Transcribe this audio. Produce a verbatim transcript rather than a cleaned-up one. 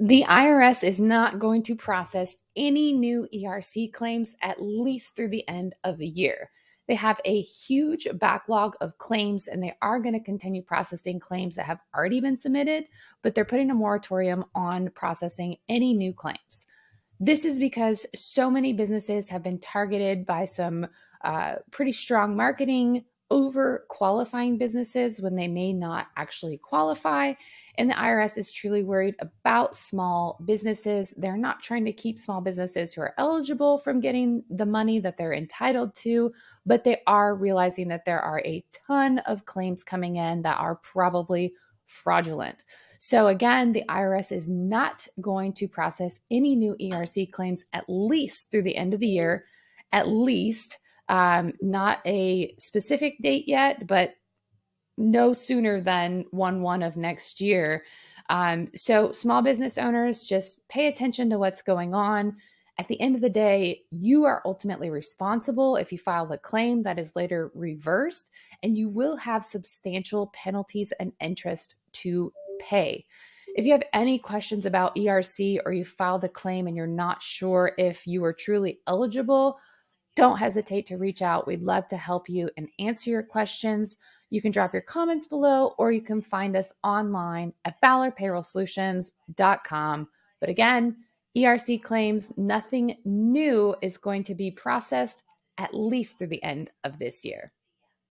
The I R S is not going to process any new E R C claims at least through the end of the year. They have a huge backlog of claims, and they are going to continue processing claims that have already been submitted, but they're putting a moratorium on processing any new claims. This is because so many businesses have been targeted by some uh, pretty strong marketing, over-qualifying businesses when they may not actually qualify. And the I R S is truly worried about small businesses. They're not trying to keep small businesses who are eligible from getting the money that they're entitled to, but they are realizing that there are a ton of claims coming in that are probably fraudulent. So again, the I R S is not going to process any new E R C claims at least through the end of the year, at least. Um, not a specific date yet, but no sooner than one one of next year. Um, so small business owners, just pay attention to what's going on. At the end of the day, you are ultimately responsible if you file a claim that is later reversed, and you will have substantial penalties and interest to pay. If you have any questions about E R C, or you filed a claim and you're not sure if you are truly eligible, don't hesitate to reach out. We'd love to help you and answer your questions. You can drop your comments below, or you can find us online at valor payroll solutions dot com. But again, E R C claims, nothing new is going to be processed at least through the end of this year.